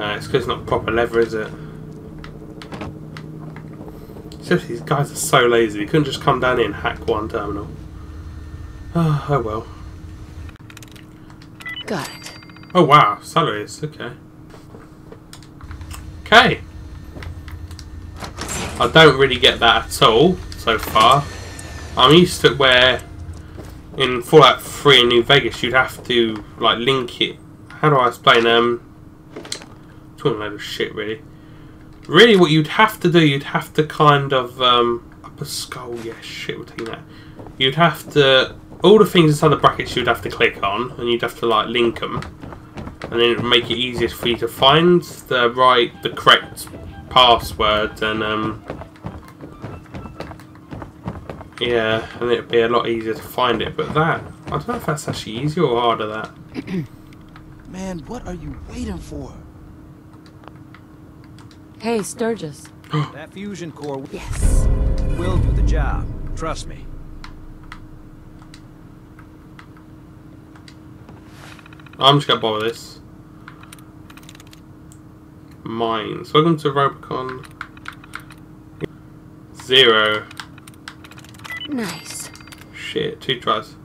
It's because it's not proper leather, is it? Seriously, these guys are so lazy. You couldn't just come down here and hack one terminal. Oh, oh well. Got it. Oh wow, salaries. Okay. Okay. I don't really get that at all so far. I'm used to where in Fallout 3 in New Vegas you'd have to like link it. How do I explain? It's all a load of shit, really. Really, what you'd have to do, you'd have to kind of up a skull. Yeah, shit, we're taking that. You'd have to all the things inside the brackets. You'd have to click on, and you'd have to like link them, and then it would make it easiest for you to find the correct password, and yeah, and it'd be a lot easier to find it. But that, I don't know if that's actually easier or harder. That. Man, what are you waiting for? Hey, Sturges. That fusion core. Yes. Will do the job. Trust me. I'm just gonna bother this. Mines. Welcome to Robicon. 0. Nice. Shit, 2 tries.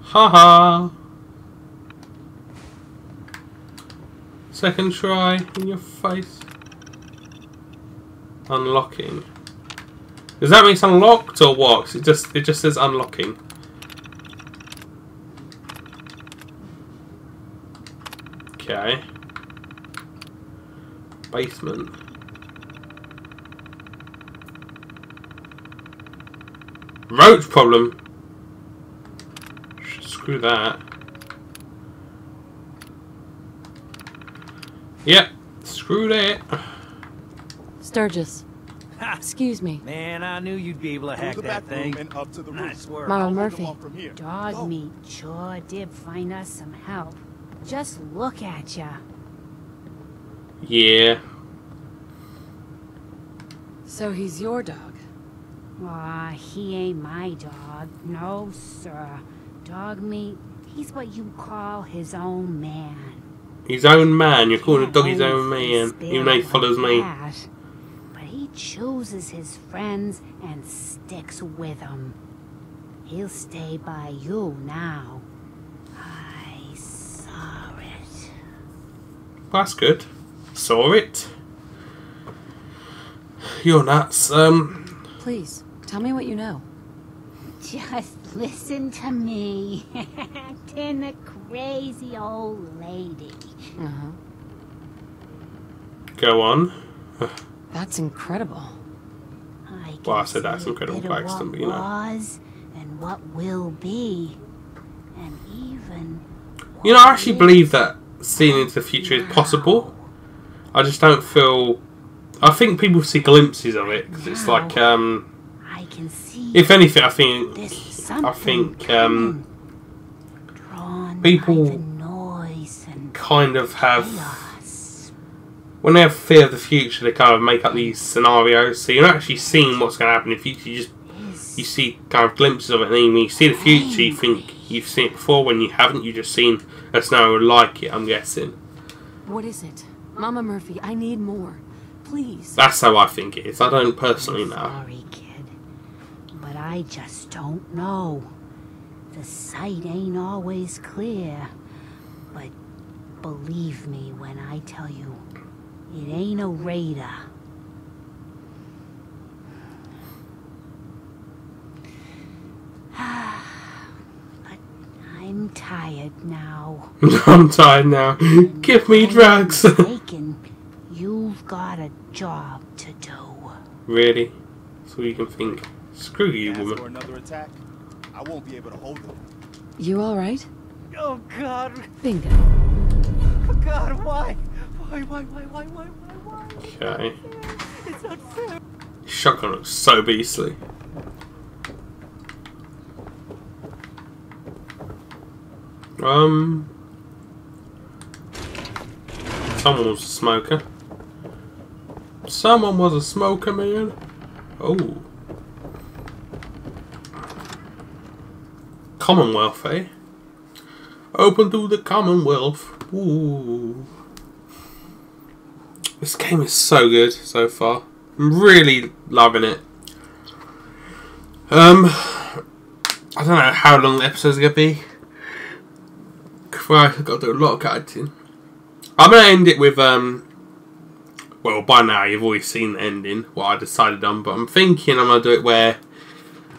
Haha. -ha. 2nd try in your face. Unlocking. Does that mean it's unlocked or what? It just says unlocking. Okay. Basement. Roach problem. Screw that. Yep, screw that. Sturges. Excuse me. Man, I knew you'd be able to hack that thing. Up to the nice work. Mama Murphy. Dog Meat sure did find us some help. Just look at ya. Yeah. So he's your dog? Aw, he ain't my dog. No, sir. Dog Meat, he's what you call his own man. His own man. You're calling a dog his own man, even though he follows me. But he chooses his friends and sticks with them. He'll stay by you now. I saw it. Well, that's good. Saw it. You're nuts. Please tell me what you know. Just listen to me. Tin the crazy old lady. Uh-huh. Go on. That's incredible. Well, I said that's incredible by accident, but you know. Was and what will be, and even. You know, I actually believe that seeing into the future is possible. I just don't feel. I think people see glimpses of it because it's like I can see. If anything, I think people kind of have, when they have fear of the future, they kind of make up these scenarios. So you're not actually seeing what's going to happen in the future. You see kind of glimpses of it, and then when you see the future, you think you've seen it before. When you haven't, you've just seen a scenario like it. I'm guessing. What is it, Mama Murphy? I need more, please. That's how I think it is. I don't personally know. Sorry, kid, but I just don't know. The sight ain't always clear, but. Believe me when I tell you, it ain't a radar. But I'm tired now. I'm tired now. Give me drugs. You've got a job to do. Really? So you can think. Screw you, woman. For another attack, I won't be able to hold them. You all right? Oh God. Bingo. God, why? Okay. It's not fair. Shotgun looks so beastly. Someone was a smoker. Someone was a smoker, man. Oh. Commonwealth, eh? Open to the Commonwealth. Ooh. This game is so good so far. I'm really loving it. I don't know how long the episode's going to be. I've got to do a lot of cutting. I'm going to end it with, well, by now you've already seen the ending, what I decided on, but I'm thinking I'm going to do it where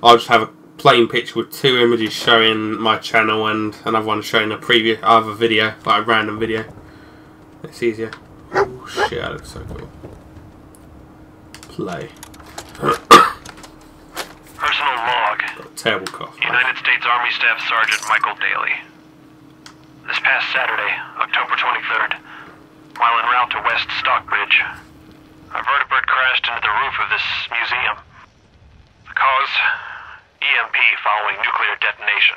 I'll just have a plain picture with two images showing my channel and another one showing a previous other video, like a random video. It's easier. Oh shit, that looks so cool. Play. Personal log. Got a terrible cough. United States Army Staff Sergeant Michael Daly. This past Saturday, October 23rd, while en route to West Stockbridge, a vertebrate crashed into the roof of this museum. The cause? EMP following nuclear detonation.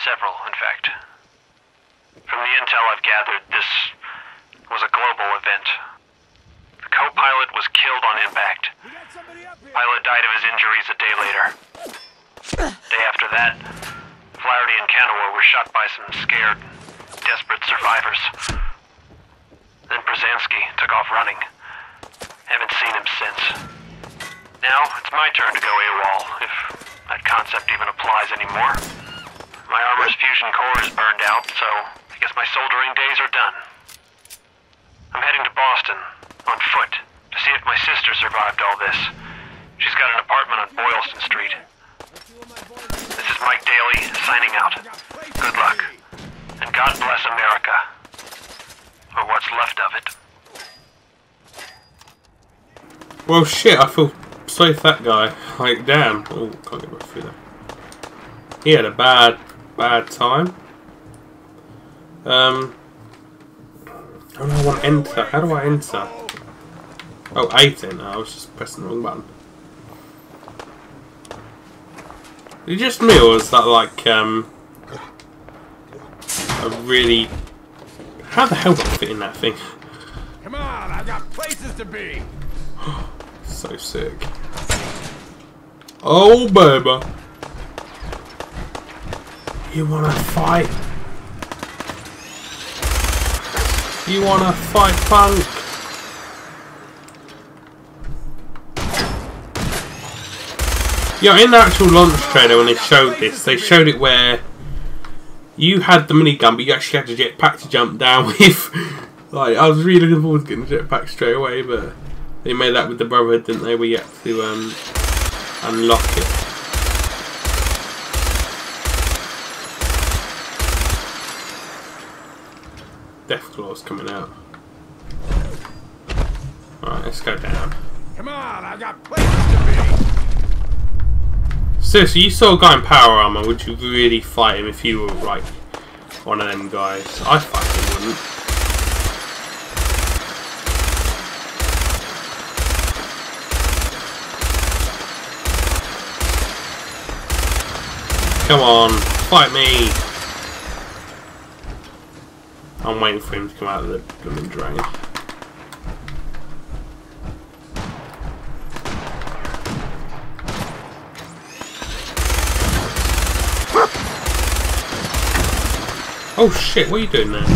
Several, in fact. From the intel I've gathered, this was a global event. The co-pilot was killed on impact. Pilot died of his injuries a day later. Day after that, Flaherty and Kanawa were shot by some scared, desperate survivors. Then Brzezanski took off running. Haven't seen him since. Now, it's my turn to go AWOL, if that concept even applies anymore. My armor's fusion core is burned out, so I guess my soldering days are done. I'm heading to Boston, on foot, to see if my sister survived all this. She's got an apartment on Boylston Street. This is Mike Daly, signing out. Good luck. And God bless America. Or what's left of it. Well, shit, I feel sorry for that guy. Like, damn. Oh, can't get right through that. He had a bad time. How do I want to enter? How do I enter? Oh, 18. I was just pressing the wrong button. Is it just me, or is that like a really? How the hell did I fit in that thing? Come on, I've got places to be. So sick. Oh, baby, you wanna fight? You wanna fight, punk? Yeah, in the actual launch trailer when they showed this, they showed it where you had the minigun, but you actually had a jetpack to jump down with. Like, I was really looking forward to getting the jetpack straight away, but they made that with the Brotherhood, didn't they? We had to unlock it. Deathclaw's coming out. Alright, let's go down. Come on, I got places to be. Seriously, you saw a guy in power armor, would you really fight him if you were, like, one of them guys? I fucking wouldn't. Come on, fight me! I'm waiting for him to come out of the blooming drain. Oh shit, what are you doing there?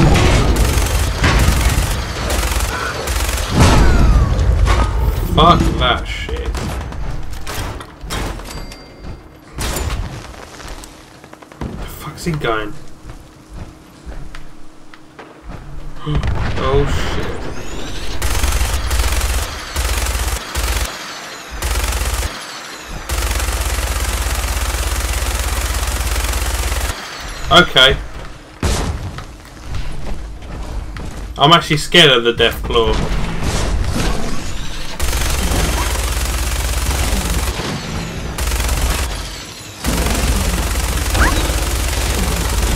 Fuck that shit. Where the fuck's he going? Oh shit. Okay. I'm actually scared of the Deathclaw.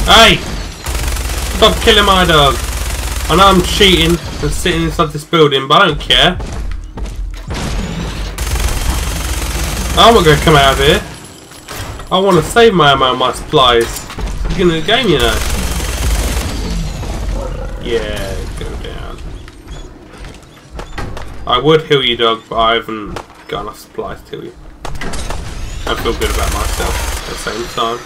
Hey! Stop killing my dog! I know I'm cheating and sitting inside this building, but I don't care. I'm not going to come out of here. I want to save my ammo and my supplies. It's the beginning of the game, you know. Yeah. I would heal you, dog, but I haven't got enough supplies to heal you. I feel good about myself at the same time.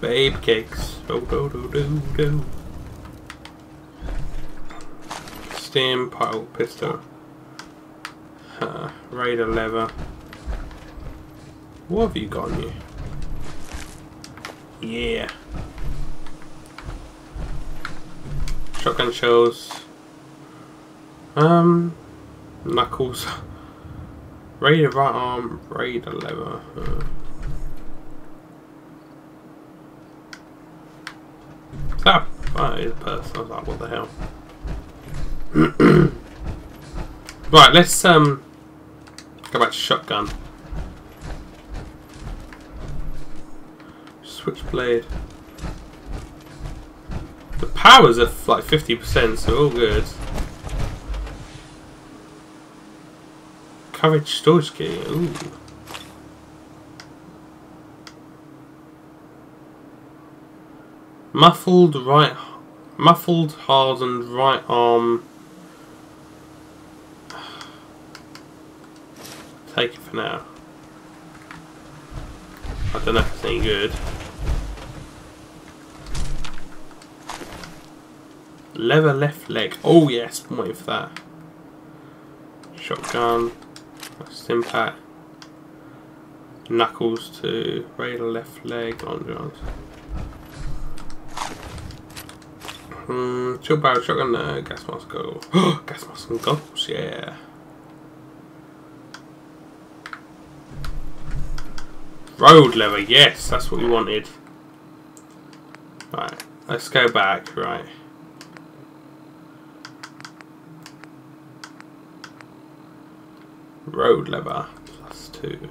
Babe cakes. Do do do do do. Stimpak pistol. Raider leather. What have you got on you? Yeah. Shotgun shells. Knuckles. Raider right arm. Raider leather. That is a person. I was like, what the hell? Right, let's go back to shotgun. Switchblade. The power's at like 50%, so all good. Courage storage key, ooh. Muffled hardened right arm. Take it for now. I don't know if it's any good. Leather left leg. Oh yes, I'm waiting for that. Shotgun. Stimpak. Knuckles to Raider left leg. Chill barrel shotgun, no, gas mask goggles. Gas mask and goggles, yeah. Road leather, yes, that's what we wanted. Right, let's go back, right. Road leather, +2.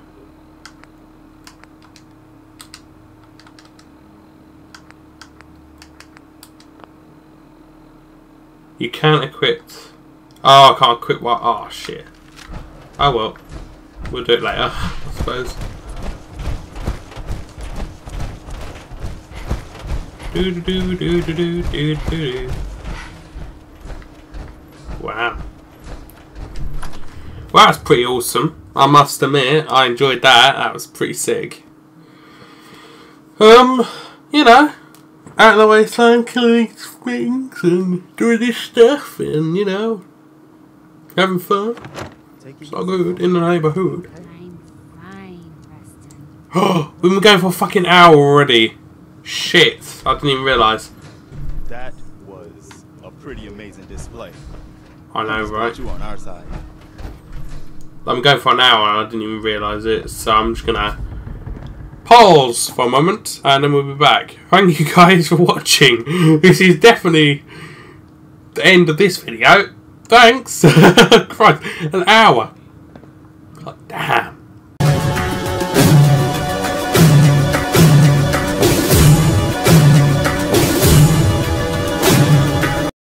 You can't equip. Oh, I can't equip what? Oh, shit. Oh, well. We'll do it later, I suppose. Wow. Well, that's pretty awesome. I must admit, I enjoyed that. That was pretty sick. You know. Out of the way, time killing things and doing this stuff, and you know, having fun. It's all good in the neighborhood. I'm fine, Preston. Oh, we've been going for a fucking hour already. Shit, I didn't even realize. That was a pretty amazing display. I know, right? You on our side. I'm going for an hour and I didn't even realize it, so I'm just gonna pause for a moment and then we'll be back. Thank you guys for watching. This is definitely the end of this video. Thanks. Christ, an hour. God damn.